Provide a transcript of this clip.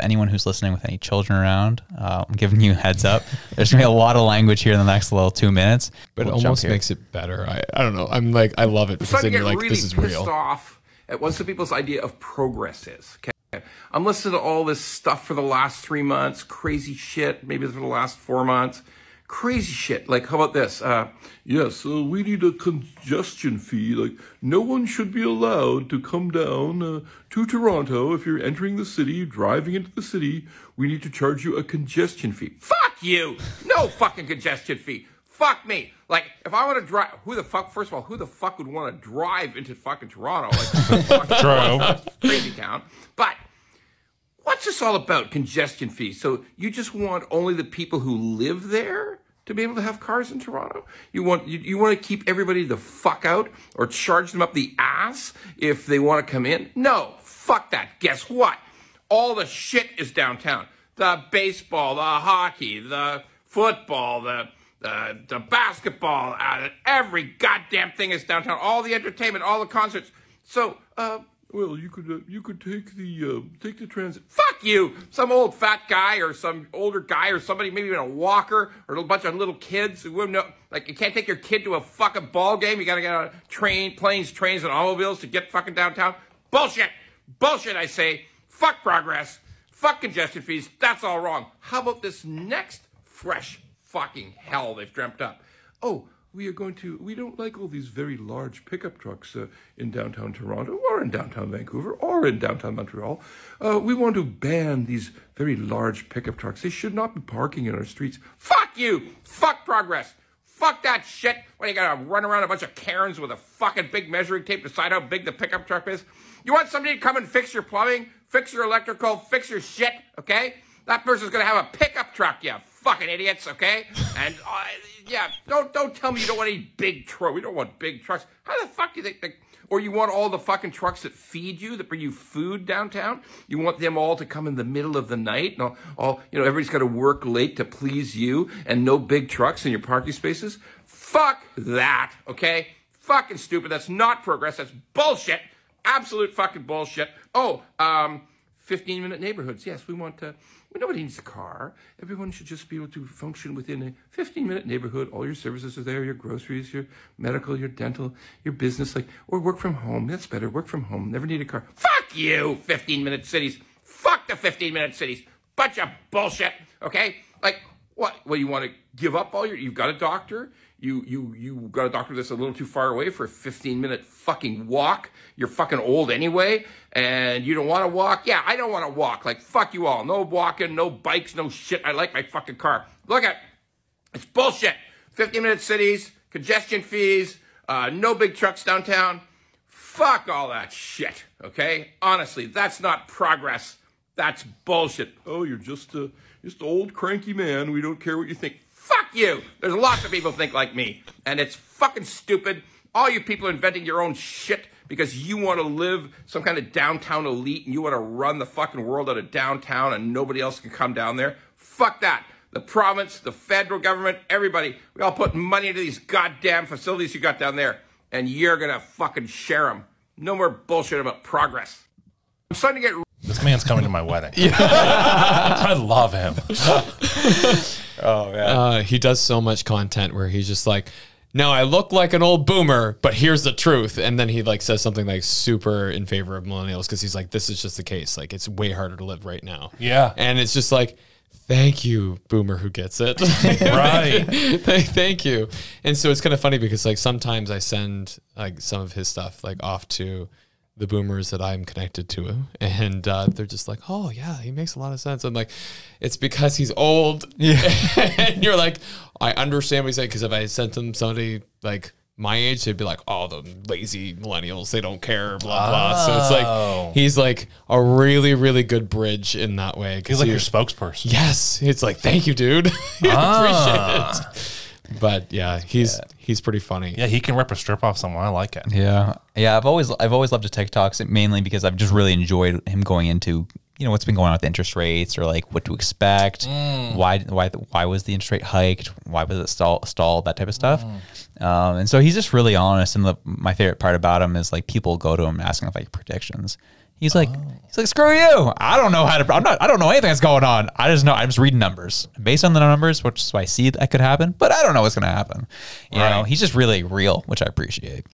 Anyone who's listening with any children around, I'm giving you a heads up. There's going to be a lot of language here in the next little 2 minutes. But it almost makes it better. I don't know. I'm like, I love it because then you're like, really this is real. I'm off at what some people's idea of progress is. Okay, I'm listening to all this stuff for the last 3 months, crazy shit, maybe for the last 4 months. Crazy shit. Like, how about this? Yes, we need a congestion fee. Like, no one should be allowed to come down to Toronto. If you're entering the city, driving into the city, we need to charge you a congestion fee. Fuck you! No fucking congestion fee. Fuck me. Like, if I want to drive, who the fuck, first of all, who the fuck would want to drive into fucking Toronto? Like, fucking crazy town. But what's this all about, congestion fees? So you just want only the people who live there to be able to have cars in Toronto? You want to keep everybody the fuck out or charge them up the ass if they want to come in? No, fuck that. Guess what? All the shit is downtown. The baseball, the hockey, the football, the basketball, every goddamn thing is downtown. All the entertainment, all the concerts. So, well, you could take the transit. Fuck you! Some old fat guy or some older guy or somebody, maybe even a walker or a bunch of little kids who wouldn't know. Like, you can't take your kid to a fucking ball game. You gotta get on planes, trains, and automobiles to get fucking downtown. Bullshit! Bullshit, I say. Fuck progress. Fuck congestion fees. That's all wrong. How about this next fresh fucking hell they've dreamt up? Oh, we don't like all these very large pickup trucks in downtown Toronto or in downtown Vancouver or in downtown Montreal. We want to ban these very large pickup trucks. They should not be parking in our streets. Fuck you! Fuck progress! Fuck that shit! What, you gotta run around a bunch of Karens with a fucking big measuring tape to decide how big the pickup truck is? You want somebody to come and fix your plumbing, fix your electrical, fix your shit, okay? That person's gonna have a pickup truck, yeah. Fucking idiots, okay? And yeah, don't tell me you don't want any big truck. We don't want big trucks. How the fuck do you think? Or you want all the fucking trucks that feed you, that bring you food downtown? You want them all to come in the middle of the night? And all you know, everybody's got to work late to please you, and no big trucks in your parking spaces. Fuck that, okay? Fucking stupid. That's not progress. That's bullshit. Absolute fucking bullshit. Oh, 15-minute neighborhoods. Yes, we want to. Nobody needs a car. Everyone should just be able to function within a 15-minute neighborhood. All your services are there, your groceries, your medical, your dental, your business, like, or work from home. That's better. Work from home. Never need a car. Fuck you, 15-minute cities. Fuck the 15-minute cities. Bunch of bullshit, okay? Like, what? Well, you want to give up all your, you've got a doctor. You got a doctor that's a little too far away for a 15-minute fucking walk. You're fucking old anyway, and you don't want to walk. Yeah, I don't want to walk. Like, fuck you all. No walking, no bikes, no shit. I like my fucking car. Look at it. It's bullshit. 15-minute cities, congestion fees, no big trucks downtown. Fuck all that shit, okay? Honestly, that's not progress. That's bullshit. Oh, you're just an old cranky man. We don't care what you think. Fuck you! There's lots of people think like me, and it's fucking stupid. All you people are inventing your own shit because you want to live some kind of downtown elite and you want to run the fucking world out of downtown and nobody else can come down there. Fuck that. The province, the federal government, everybody, we all put money into these goddamn facilities you got down there, and you're gonna fucking share them. No more bullshit about progress. I'm starting to get... This man's coming to my wedding. Yeah. I love him. Oh, man. He does so much content where he's just like, no, I look like an old boomer, but here's the truth. And then he like says something like super in favor of millennials because he's like, this is just the case. Like, it's way harder to live right now. Yeah. And it's just like, thank you, boomer who gets it. Right. Thank you. And so it's kind of funny because like sometimes I send like some of his stuff like off to the boomers that I'm connected to, and they're just like, oh yeah, he makes a lot of sense. I'm like, it's because he's old. Yeah. And you're like, I understand what he's saying, because if I sent them somebody like my age, they'd be like, oh, the lazy millennials, they don't care, blah, blah. So it's like, he's like a really, really good bridge in that way. He's like your spokesperson. Yes. It's like, thank you, dude. Appreciate it. But yeah, he's pretty funny. Yeah, he can rip a strip off someone. I like it. Yeah, yeah. I've always loved his TikToks, mainly because I've just really enjoyed him going into, you know, what's been going on with interest rates, or like what to expect, why was the interest rate hiked, why was it stalled, that type of stuff. And so he's just really honest. And my favorite part about him is like people go to him asking like predictions. He's like, screw you. I don't know how to, I don't know anything that's going on. I just know, I'm just reading numbers based on the numbers, which is why I see that could happen, but I don't know what's going to happen. You know, he's just really real, which I appreciate.